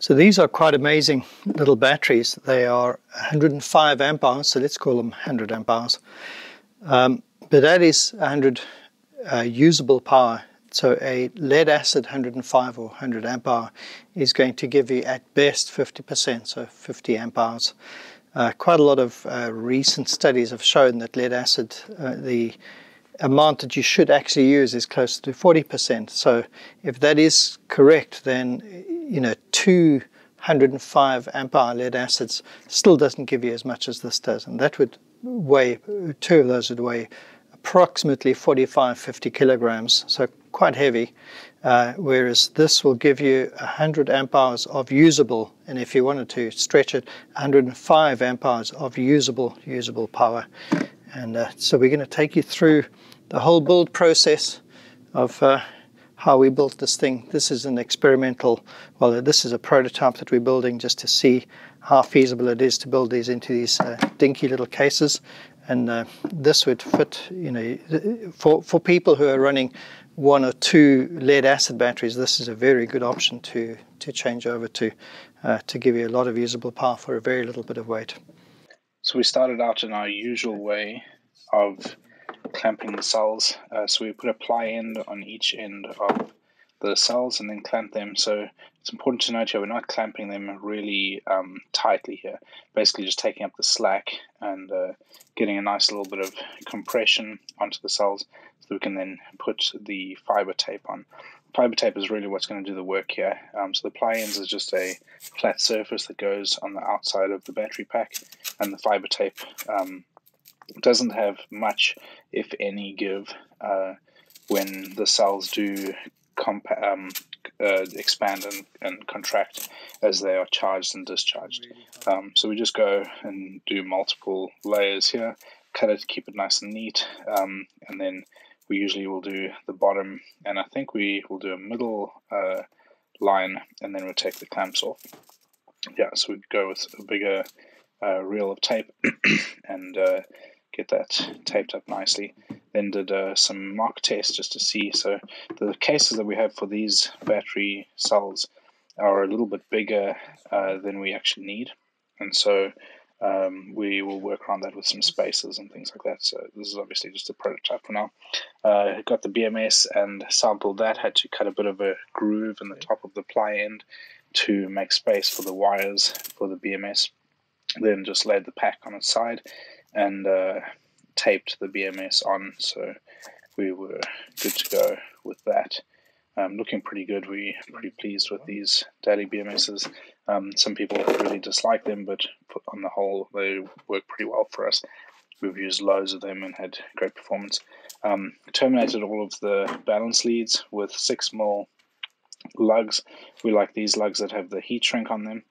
So these are quite amazing little batteries. They are 105 amp hours, so let's call them 100 amp hours. But that is 100 usable power. So a lead acid 105 or 100 amp hour is going to give you at best 50%, so 50 amp hours. Quite a lot of recent studies have shown that lead acid, the amount that you should actually use is close to 40%. So if that is correct, then, you know, 205 amp hour lead acids still doesn't give you as much as this does, and that would weigh, two of those would weigh approximately 45-50 kilograms, so quite heavy, whereas this will give you 100 amp hours of usable, and if you wanted to stretch it, 105 amp hours of usable power. And so we're going to take you through the whole build process of how we built this thing. This is an experimental, well, this is a prototype that we're building just to see how feasible it is to build these into these dinky little cases. And this would fit, you know, for people who are running one or two lead acid batteries, this is a very good option to change over to give you a lot of usable power for a very little bit of weight. So we started out in our usual way of clamping the cells. So we put a ply end on each end of the cells and then clamp them. So it's important to note here we're not clamping them really tightly here. Basically just taking up the slack and getting a nice little bit of compression onto the cells so we can then put the fiber tape on. Fiber tape is really what's going to do the work here. So the ply ends is just a flat surface that goes on the outside of the battery pack, and the fiber tape doesn't have much, if any, give when the cells do expand and contract as they are charged and discharged. So we just go and do multiple layers here, cut it to keep it nice and neat, and then we usually will do the bottom, and I think we will do a middle line, and then we'll take the clamps off. Yeah, so we go with a bigger reel of tape and get that taped up nicely. Then did some mock tests just to see. So the cases that we have for these battery cells are a little bit bigger than we actually need, and so we will work around that with some spacers and things like that. So this is obviously just a prototype for now. Got the BMS and sampled that. Had to cut a bit of a groove in the top of the ply end to make space for the wires for the BMS. Then just laid the pack on its side and taped the BMS on, so we were good to go with that. Looking pretty good. We're pretty pleased with these DALI BMSs. Some people really dislike them, but on the whole, they work pretty well for us. We've used loads of them and had great performance. Terminated all of the balance leads with 6mm lugs. We like these lugs that have the heat shrink on them,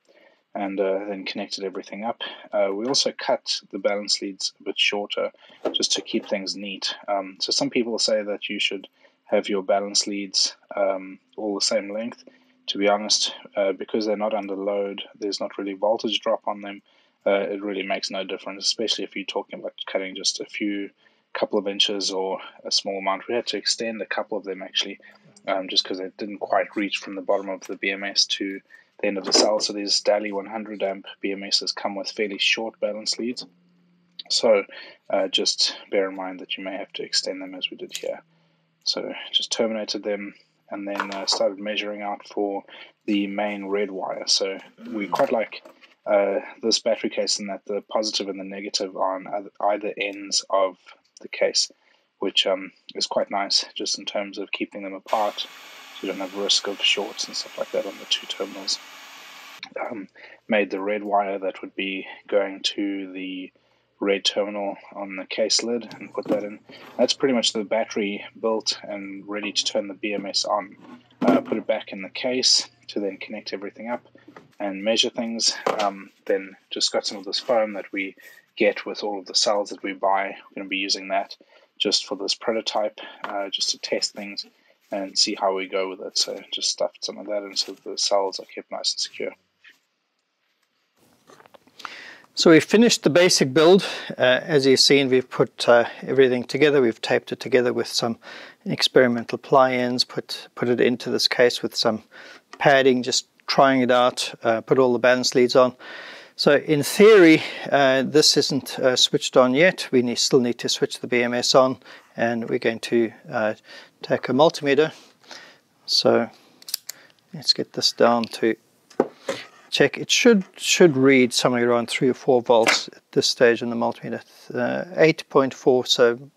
and then connected everything up. We also cut the balance leads a bit shorter just to keep things neat. So some people say that you should have your balance leads all the same length. To be honest, because they're not under load, there's not really voltage drop on them. It really makes no difference, especially if you're talking about cutting just a couple of inches or a small amount. We had to extend a couple of them actually, just because they didn't quite reach from the bottom of the BMS to the end of the cell. So these DALI 100 amp BMSs come with fairly short balance leads, so just bear in mind that you may have to extend them as we did here. So just terminated them and then started measuring out for the main red wire. So we quite like this battery case in that the positive and the negative are on either ends of the case, which is quite nice just in terms of keeping them apart. You don't have risk of shorts and stuff like that on the two terminals. Made the red wire that would be going to the red terminal on the case lid and put that in. That's pretty much the battery built and ready to turn the BMS on. Put it back in the case to then connect everything up and measure things. Then just got some of this foam that we get with all of the cells that we buy. We're going to be using that just for this prototype, just to test things and see how we go with it. So just stuffed some of that in so the cells are kept nice and secure. So we've finished the basic build. As you've seen, we've put everything together. We've taped it together with some experimental ply ends, put it into this case with some padding, just trying it out, put all the balance leads on. So in theory, this isn't switched on yet. We still need to switch the BMS on, and we're going to take a multimeter. So let's get this down to check. It should read somewhere around 3 or 4 volts at this stage in the multimeter, 8.4. So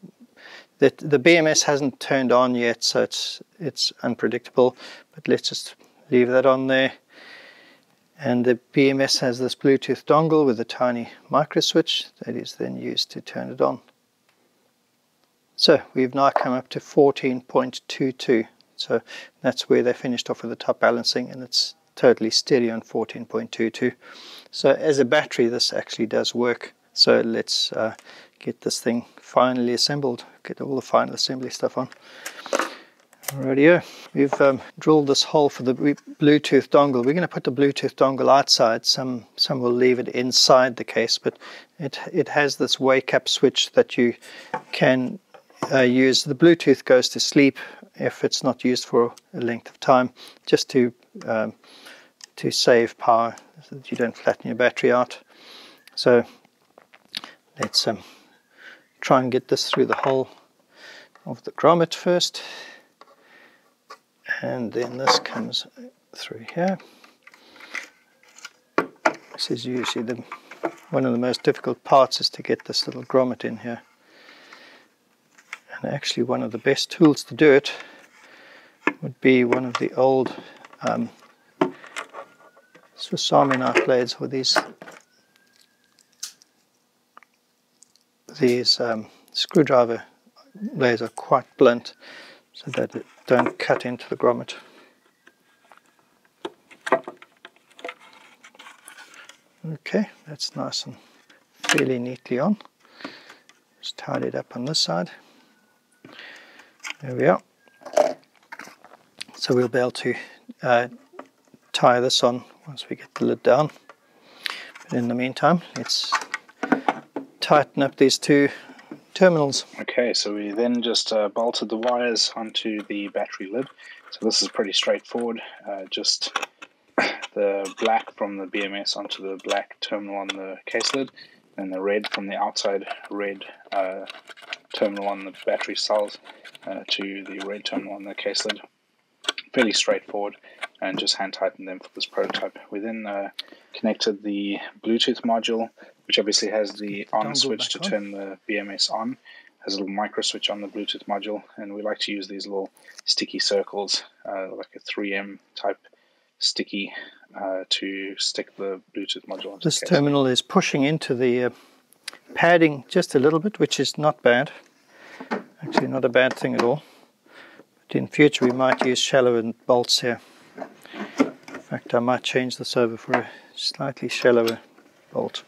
that the BMS hasn't turned on yet, so it's unpredictable. But let's just leave that on there. And the BMS has this Bluetooth dongle with a tiny micro switch that is then used to turn it on. So we've now come up to 14.22. So that's where they finished off with the top balancing, and it's totally steady on 14.22. So as a battery, this actually does work. So let's get this thing finally assembled, get all the final assembly stuff on. Rightio, we've drilled this hole for the Bluetooth dongle. We're going to put the Bluetooth dongle outside. Some will leave it inside the case, but it has this wake-up switch that you can use. The Bluetooth goes to sleep if it's not used for a length of time, just to save power so that you don't flatten your battery out. So let's try and get this through the hole of the grommet first. And then this comes through here. This is usually one of the most difficult parts, is to get this little grommet in here. And actually one of the best tools to do it would be one of the old Swiss Army knife blades with these screwdriver blades are quite blunt, so that it don't cut into the grommet. Okay, that's nice and fairly neatly on. Just tied it up on this side. There we are. So we'll be able to tie this on once we get the lid down. But in the meantime, let's tighten up these two terminals. Okay, so we then just bolted the wires onto the battery lid. So this is pretty straightforward, just the black from the BMS onto the black terminal on the case lid, and the red from the outside red terminal on the battery cells to the red terminal on the case lid. Fairly straightforward, and just hand tightened them for this prototype. We then connected the Bluetooth module, which obviously has the on switch to turn the BMS on, has a little micro switch on the Bluetooth module, and we like to use these little sticky circles, like a 3M type sticky, to stick the Bluetooth module onto. This terminal is pushing into the padding just a little bit, which is not bad, actually not a bad thing at all. But in future we might use shallower bolts here. In fact, I might change this over for a slightly shallower bolt.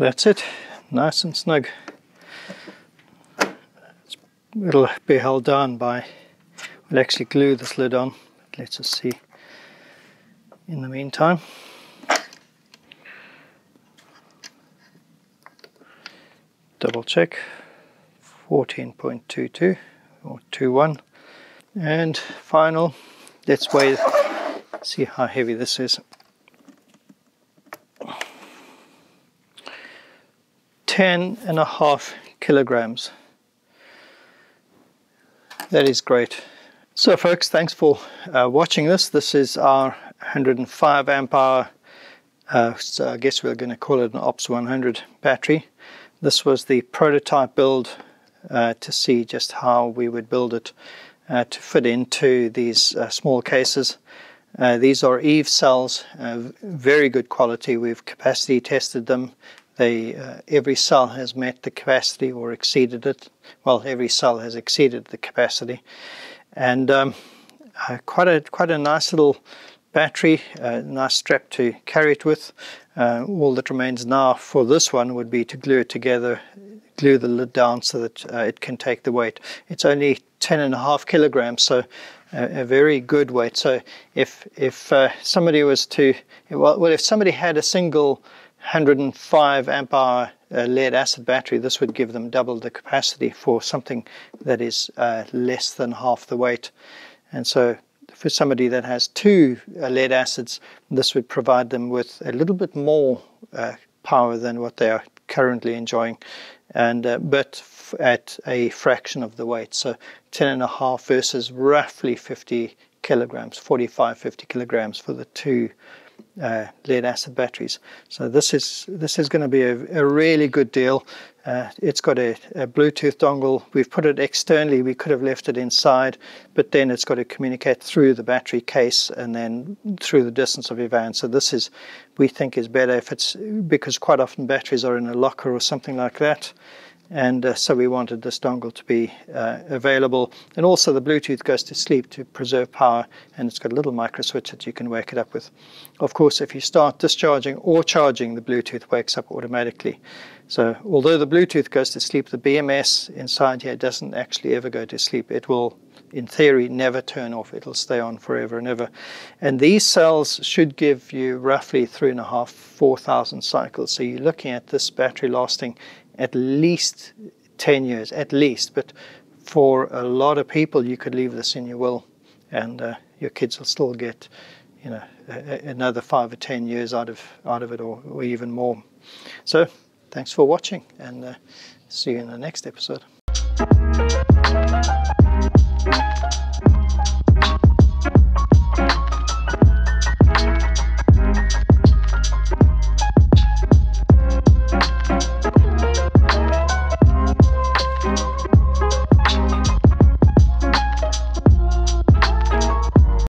That's it, nice and snug. It'll be held down by, we'll actually glue this lid on. But let's just see in the meantime. Double check, 14.22 or 21. And final, let's weigh, see how heavy this is. 10.5 kilograms. That is great. So folks, thanks for watching this. This is our 105 amp hour, so I guess we're going to call it an OPS100 battery. This was the prototype build to see just how we would build it to fit into these small cases. These are EVE cells, very good quality. We've capacity tested them. every cell has met the capacity or exceeded it. Well, every cell has exceeded the capacity. And quite a nice little battery, nice strap to carry it with. All that remains now for this one would be to glue it together, glue the lid down so that it can take the weight. It's only 10.5 kilograms, so a very good weight. So if somebody was to, well, if somebody had a single 105 amp hour lead acid battery, this would give them double the capacity for something that is less than half the weight. And so for somebody that has two lead acids, this would provide them with a little bit more power than what they are currently enjoying, and but at a fraction of the weight. So 10.5 versus roughly 50 kilograms, 45, 50 kilograms for the two lead acid batteries. So this is going to be a really good deal. It's got a Bluetooth dongle. We've put it externally. We could have left it inside, but then it's got to communicate through the battery case and then through the distance of your van. So this is, we think, is better if it's, because quite often batteries are in a locker or something like that. And so we wanted this dongle to be available. And also the Bluetooth goes to sleep to preserve power, and it's got a little micro switch that you can wake it up with. Of course, if you start discharging or charging, the Bluetooth wakes up automatically. So although the Bluetooth goes to sleep, the BMS inside here doesn't actually ever go to sleep. It will, in theory, never turn off. It'll stay on forever and ever. And these cells should give you roughly 3.5 to 4,000 cycles. So you're looking at this battery lasting at least 10 years, at least. But for a lot of people, you could leave this in your will, and your kids will still get, you know, another 5 or 10 years out of it, or even more. So thanks for watching, and see you in the next episode.